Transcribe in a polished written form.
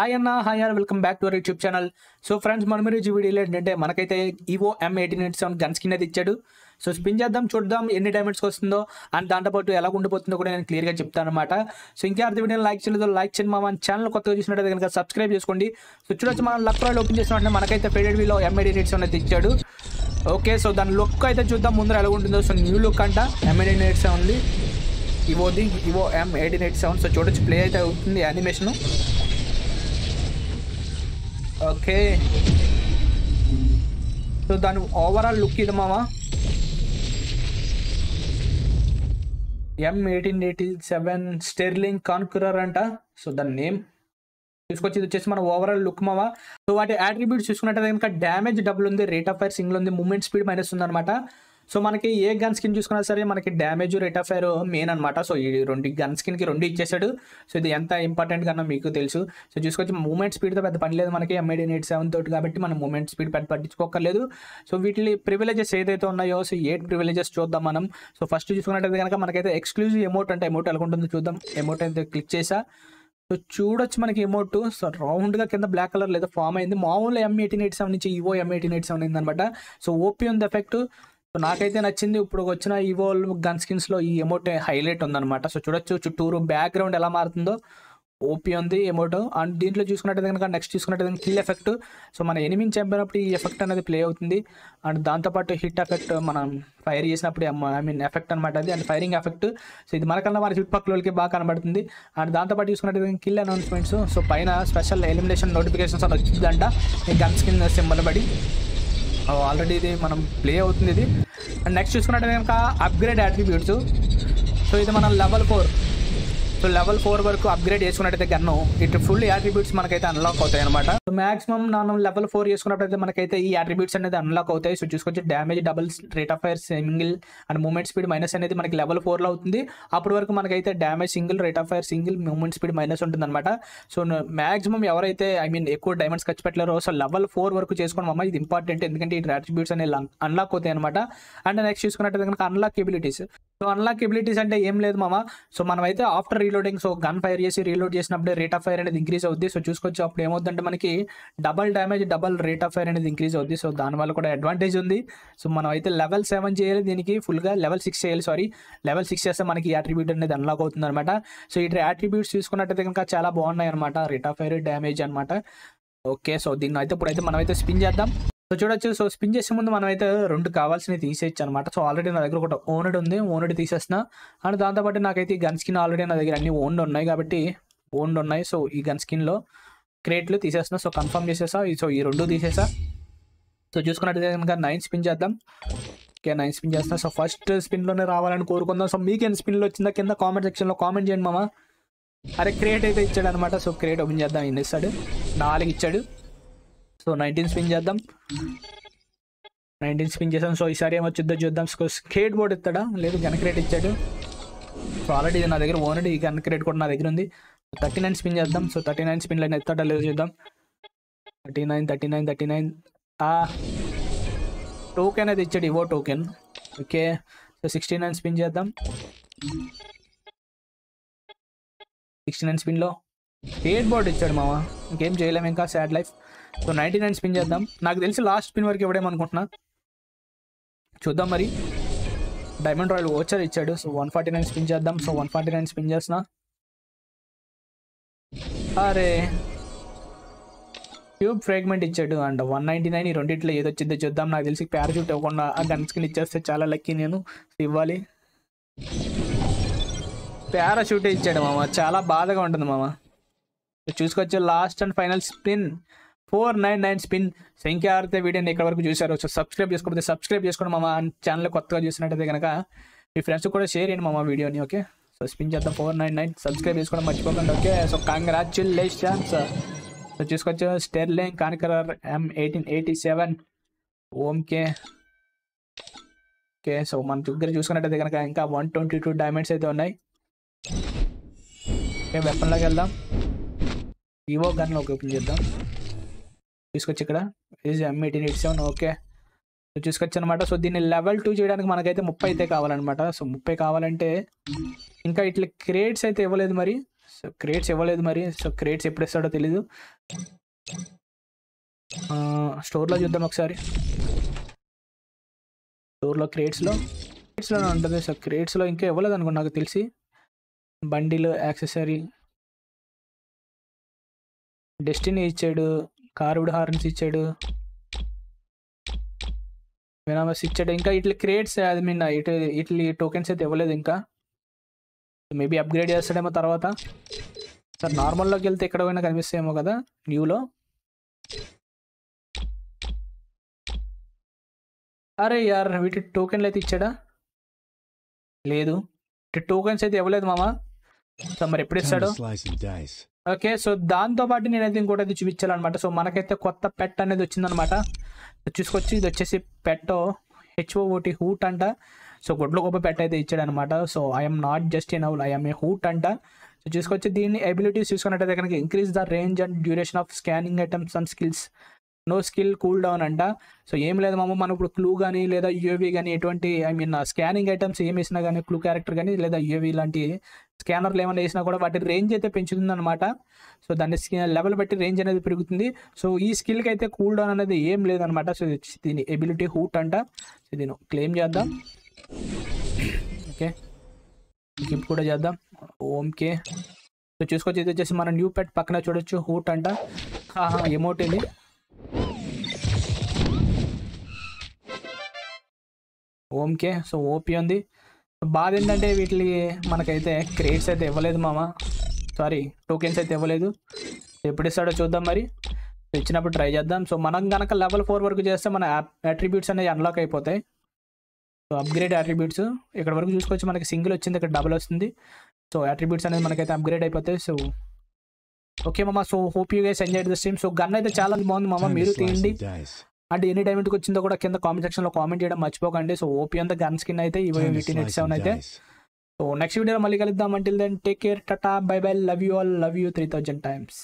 Hi అన్న hi are welcome back to our YouTube channel. So friends మనం ఈ వీడియోలో ఏంటంటే మనకైతే EVO M1887 గన్ స్కిన్ అయితే ఇచ్చాడు. సో స్పిన్ చేద్దాం, చూద్దాం ఎన్ని డైమండ్స్కి వస్తుందో అండ్ దాంతోపాటు ఎలా ఉండిపోతుందో కూడా నేను క్లియర్గా చెప్తాను అనమాట. సో ఇంకా అర్థం వీడియోని లైక్ చేయలేదు, లైక్ చేయండి. మన ఛానల్ కొత్తగా చూసినట్టయితే కనుక సబ్స్క్రైబ్ చేసుకోండి. సో చూడొచ్చు మనం లక్ రాయల్ ఓపెన్ చేసినట్టు మనకైతే ఫేడెడ్ వీలో M1887 అయితే ఇచ్చాడు. ఓకే, సో దాని లుక్ అయితే చూద్దాం ముందర ఎలా ఉంటుందో. సో న్యూ లుక్ అంట M1887 ఉంది, ఇవోది EVO M1887. సో చూడొచ్చు ప్లే అయితే అవుతుంది యానిమేషన్. ఓకే, సో దాని ఓవరాల్ లుక్ ఇది మామ. M1887 స్టెర్లింగ్ కాన్క్యూరర్ అంట. సో దాని నేమ్ చూసుకొచ్చి ఇది వచ్చేసి మన ఓవరాల్ లుక్ మామ. సో వాటి యాట్రిబ్యూట్స్ చూసుకున్నట్టయితే కనుక డ్యామేజ్ డబుల్ ఉంది, రేట్ ఆఫ్ ఫైర్ సింగిల్ ఉంది, మూమెంట్ స్పీడ్ మైనస్ ఉంది అనమాట. సో మనకి ఏ గన్ స్కిన్ చూసుకున్నా సరే మనకి damage, rate of fire main అనమాట. సో ఈ రెండు గన్ స్కిన్కి రెండు ఇచ్చేసాడు. సో ఇది ఎంత ఇంపార్టెంట్ కన్నా మీకు తెలుసు. సో చూసుకొచ్చి మూమెంట్ స్పీడ్తో పెద్ద పని లేదు మనకి M1887 తోటి, కాబట్టి మనం మూమెంట్ స్పీడ్ పెద్ద పట్టించుకోకర్లేదు. సో వీటిని ప్రివిలేజెస్ ఏదైతే ఉన్నాయో, సో ఏ ప్రివిలేజెస్ చూద్దాం మనం. సో ఫస్ట్ చూసుకున్నట్టయితే కనుక మనకైతే ఎక్స్క్లూజివ్ ఎమోట్ అంటే ఎమోట్ ఎలా ఉంటుందో చూద్దాం. ఎమోట్ అయితే క్లిక్ చేసా. సో చూడొచ్చు మనకి ఎమోట్ సో రౌండ్గా కింద బ్లాక్ కలర్ లేదా ఫామ్ అయింది. మామూలు M1887 నుంచి EVO M1887 అయింది అనమాట. సో ఓపీ ఉంది ఎఫెక్ట్. సో నాకైతే నచ్చింది ఇప్పుడు వచ్చిన EVO గన్ స్కిన్స్లో ఈ ఎమోట్ హైలైట్ ఉందన్నమాట. సో చూడొచ్చు చుట్టూరు బ్యాక్గ్రౌండ్ ఎలా మారుతుందో, ఓపీ ఉంది ఎమోట్. అండ్ దీంట్లో చూసుకున్నట్టయితే కనుక నెక్స్ట్ చూసుకున్నట్టయితే కిల్ ఎఫెక్ట్. సో మన ఎనిమిని చంపినప్పుడు ఈ ఎఫెక్ట్ అనేది ప్లే అవుతుంది. అండ్ దాంతోపాటు హిట్ ఎఫెక్ట్ మనం ఫైర్ చేసినప్పుడు ఎఫెక్ట్ అనమాట అది, అండ్ ఫైరింగ్ ఎఫెక్ట్. సో ఇది మనకన్నా మన చుట్టుపక్కల వాళ్ళకి బాగా కనబడుతుంది. అండ్ దాంతోపాటు చూసుకున్నట్టయితే కిల్ అనౌన్స్మెంట్స్. సో పైన స్పెషల్ ఎలిమినేషన్ నోటిఫికేషన్స్ అని వచ్చిందంట ఈ గన్ స్కిన్ సింబల్ బడి. ఆల్రెడీ ఇది మనం ప్లే అవుతుంది ఇది. అండ్ నెక్స్ట్ చూసుకున్నట్టయితే కనుక అప్గ్రేడ్ యాట్రిబ్యూట్స్. సో ఇది మనం లెవెల్ 4, సో లెవెల్ 4 వరకు అప్గ్రేడ్ చేసుకున్నట్టయితే గన్ను ఇటు ఫుల్ యాట్రిబ్యూట్స్ మనకైతే అన్లాక్ అవుతాయి అనమాట. సో మాక్సిమం మనం లెవెల్ 4 చేసుకున్నట్టయితే మనకైతే ఈ యాట్రిబ్యూట్స్ అనేది అన్లాక్ అవుతాయి. సో చూసుకొచ్చి damage double, rate of fire single and movement speed minus అనేది మనకి లెవెల్ 4లో అవుతుంది. అప్పటి వరకు మనకైతే damage single, rate of fire single, movement speed minus ఉంటుంది అనమాట. సో మాక్సిమం ఎవరైతే ఎక్కువ డైమండ్స్ ఖర్చు పెట్టలేరో సో లెవెల్ 4 వరకు చేసుకోవడం ఇది ఇంపార్టెంట్, ఎందుకంటే ఈ యాట్రిబ్యూట్స్ అనేది అన్లాక్ అవుతాయి అనమాట. అండ్ నెక్స్ట్ చూసుకున్నట్టయితే కనుక unlock abilities. So unlock abilities అంటే ఏం లేదు మామ. సో మనమైతే after reloading, so gun fire చేసి రీలోడ్ చేసినప్పుడే రేట్ ఆఫ్ ఫైర్ అనేది ఇంక్రీజ్ అవుద్ది. సో చూసుకోవచ్చు అప్పుడు ఏమవుతుందంటే మనకి double damage, double rate of fire అనేది ఇంక్రీజ్ అవుద్ది. సో దానివల్ల కూడా అడ్వాంటేజ్ ఉంది. సో మనం అయితే లెవెల్ 7 చేయాలి, దీనికి ఫుల్గా లెవెల్ 6 చేయాలి. సారీ, లెవెల్ 6 చేస్తే మనకి యాట్రిబ్యూట్ అనేది అన్లాక్ అవుతుంది అనమాట. సో ఈ యాట్రిబ్యూట్స్ చూసుకున్నట్టయితే కనుక చాలా బాగున్నాయి అనమాట, రేట్ ఆఫ్ ఫైర్, డ్యామేజ్ అనమాట. ఓకే, సో దీన్ని అయితే ఇప్పుడైతే మనమైతే స్పిన్ చేద్దాం. సో చూడొచ్చు, సో స్పిన్ చేసే ముందు మనమైతే రెండు కావాల్సినవి తీసేయచ్చు అనమాట. సో ఆల్రెడీ నా దగ్గర ఒకటి ఓనడ్ ఉంది, ఓనడ్ తీసేసిన. అండ్ దాంతోపాటు నాకైతే ఈ గన్ స్కిన్ ఆల్రెడీ నా దగ్గర అన్ని ఓన్డ్ ఉన్నాయి కాబట్టి ఓన్డ్ ఉన్నాయి. సో ఈ గన్ స్కిన్లో క్రేట్లు తీసేసిన. సో కన్ఫర్మ్ చేసేసా. సో ఈ రెండు తీసేసా. సో చూసుకున్నట్టయితే కనుక 9 స్పిన్ చేద్దాం. ఓకే, 9 స్పిన్ చేస్తాను. సో ఫస్ట్ స్పిన్లోనే రావాలని కోరుకుందాం. సో మీకు ఎన్ని స్పిన్లో వచ్చిందా కింద కామెంట్ సెక్షన్లో కామెంట్ చేయండి మామ. అరే క్రేట్ అయితే ఇచ్చాడు అనమాట. సో క్రేట్ ఓపెన్ చేద్దాం. ఎన్ని ఇస్తాడు? 4 ఇచ్చాడు. సో 19 స్పిన్ చేద్దాం. 19 స్పిన్ చేసాం. సో ఈసారి ఏమొచ్చిందో చూద్దాం. సో స్కేట్ బోర్డ్ ఇస్తాడా? లేదు, గన్ క్రేట్ ఇచ్చాడు. సో ఆల్రెడీ నా దగ్గర ఓనర్ ఈ గన్ క్రేట్ కూడా నా దగ్గర ఉంది. 39 స్పిన్ చేద్దాం. సో 39 స్పిన్లో అయినా ఎత్తాడా లేదు చూద్దాం. 39. టోకెన్ అయితే ఇచ్చాడు, Evo token. Okay, so 69 spin చేద్దాం. 69 స్పిన్లో స్కేట్ బోర్డ్ ఇచ్చాడు మామ. ఇంకేం చేయలేము, ఇంకా సాడ్ లైఫ్. సో 99 స్పిన్ చేద్దాం. నాకు తెలిసి లాస్ట్ స్పిన్ వరకు ఇవ్వడేమనుకుంటున్నా, చూద్దాం మరి. డైమండ్ రాయల్ ఓచర్ ఇచ్చాడు. సో 149 స్పిన్ చేద్దాం. సో 149 స్పిన్ చేసిన. అరే ట్యూబ్ ఫ్రాగ్మెంట్ ఇచ్చాడు. అండ్ 199. ఈ రెండిట్లో ఏదో వచ్చిందో చూద్దాం. నాకు తెలిసి ప్యారాషూట్ ఇవ్వకుండా ఆ గన్ స్కిన్ ఇచ్చేస్తే చాలా లక్కీ నేను. ఇవ్వాలి, ప్యారాషూటే ఇచ్చాడు మామ. చాలా బాధగా ఉంటుంది మామ. చూసుకొచ్చే last and final spin 499 spin. So ఇంకా ఎవరైతే వీడియోని ఇక్కడ వరకు చూశారో సో సబ్స్క్రైబ్ చేసుకోకపోతే సబ్స్క్రైబ్ చేసుకోండి మామ. ఛానల్ కొత్తగా చూసినట్టయితే కనుక మీ ఫ్రెండ్స్ కూడా షేర్ చేయండి మామ వీడియోని. ఓకే, సో స్పిన్ చేద్దాం. 499. సబ్స్క్రైబ్ చేసుకోవడం మర్చిపోకండి. Okay, so congratulations. సో చూసుకోవచ్చు sterling conqueror M1887. Okay, so మన దగ్గర చూసుకున్నట్టయితే కనుక ఇంకా 122 డైమండ్స్ అయితే ఉన్నాయి. ఓకే, వెపన్లోకి వెళ్దాం. EVO గన్లో ఓపెన్ చేద్దాం. తీసుకొచ్చి ఇక్కడ M1887. ఓకే, సో తీసుకొచ్చి అనమాట. సో దీన్ని లెవెల్ 2 చేయడానికి మనకైతే 30 అయితే కావాలన్నమాట. సో 30 కావాలంటే ఇంకా ఇట్లా క్రేట్స్ అయితే ఇవ్వలేదు మరి. క్రేట్స్ ఇవ్వలేదు మరి. సో క్రేట్స్ ఎప్పుడు ఇస్తాడో తెలీదు. స్టోర్లో చూద్దాం ఒకసారి. స్టోర్లో క్రేట్స్లోనే ఉంటుంది. సో క్రేట్స్లో ఇంకా ఇవ్వలేదు అనుకో నాకు తెలిసి. బండిల్, యాక్సెసరీ, డెస్టినీ ఇచ్చాడు, కార్వుడ్ హార్న్స్ ఇచ్చాడు, వినామస్ ఇచ్చాడు. ఇంకా ఇట్లా క్రియేట్స్ ఐ మీన్ ఇట్లా టోకెన్స్ అయితే ఇవ్వలేదు ఇంకా. మేబీ అప్గ్రేడ్ చేస్తాడేమో తర్వాత. సార్ నార్మల్లోకి వెళ్తే ఎక్కడ పోయినా కనిపిస్తాయేమో కదా న్యూలో. అరే యార్ వీటి టోకెన్లు అయితే ఇచ్చాడా? లేదు, ఇటు టోకెన్స్ అయితే ఇవ్వలేదు మామ. సో మరి ఎప్పుడు ఇస్తాడు? ఓకే, సో దాంతోపాటు నేనైతే ఇంకోటి అయితే చూపించాలన్నమాట. సో మనకైతే కొత్త పెట్ అనేది వచ్చిందనమాట. చూసుకొచ్చి ఇది వచ్చేసి పెట్ HOOT హూట్ అంట. సో గుడ్ల గొప్ప పెట్ అయితే ఇచ్చాడు అనమాట. So I'm not just an owl, I'm a hoot అంట. సో చూసుకొచ్చి దీన్ని ఎబిలిటీస్ చూసుకున్నట్టయితే కనుక increase the range and duration of scanning items and skills, no skill cool down అంట. సో ఏం లేదు మామ, మనం ఇప్పుడు క్లూ కానీ లేదా UAV కానీ ఎటువంటి ఐ మీన్ స్కానింగ్ ఐటమ్స్ ఏమి వేసినా కానీ, క్లూ క్యారెక్టర్ కానీ లేదా UAV లాంటి స్కానర్లు ఏమైనా వేసినా కూడా వాటి రేంజ్ అయితే పెంచుతుంది అనమాట. సో దాన్ని లెవెల్ బట్టి రేంజ్ అనేది పెరుగుతుంది. సో ఈ స్కిల్కి అయితే కూల్ డౌన్ అనేది ఏం లేదనమాట. సో దీని ఎబిలిటీ హూట్ అంట. సో దీన్ని క్లెయిమ్ చేద్దాం. ఓకే, గిఫ్ట్ కూడా చేద్దాం. ఓకే, సో చూసుకొచ్చి ఇది వచ్చేసి మన న్యూ పెట్ పక్కన చూడొచ్చు హూట్ అంట. ఎమౌంట్ ఇది. ఓకే, సో ఓపీ ఉంది. బాధ ఏంటంటే వీటికి మనకైతే క్రేట్స్ అయితే ఇవ్వలేదు మామ, సారీ టోకెన్స్ అయితే ఇవ్వలేదు. ఎప్పుడు ఇస్తాడో చూద్దాం మరి, ఇచ్చినప్పుడు ట్రై చేద్దాం. సో మనం కనుక లెవెల్ 4 వరకు చేస్తే మన అట్రిబ్యూట్స్ అనేవి అన్లాక్ అయిపోతాయి. సో అప్గ్రేడ్ అట్రిబ్యూట్స్ ఇక్కడ వరకు చూసుకొచ్చి మనకి సింగిల్ వచ్చింది, ఇక్కడ డబుల్ వస్తుంది. సో అట్రిబ్యూట్స్ అనేది మనకైతే అప్గ్రేడ్ అయిపోతాయి. సో ఓకే మామ, so hope you guys enjoy this stream. So gun అయితే చాలా బాగుంది మామ, మీరు తీయండి అంటే ఎనీ టైం ఇంటికి వచ్చిందో కూడా కింద కామెంట్ సెక్షన్లో కామెంట్ చేయడం మర్చిపోకండి. సో ఓపీ అంతా గన్ స్కిన్ అయితే EVO M1887 అయితే. సో నెక్స్ట్ వీడియోలో మళ్ళీ కలుద్దాం. Until then take care, Tata, bye bye, love you all, love you 3000 times.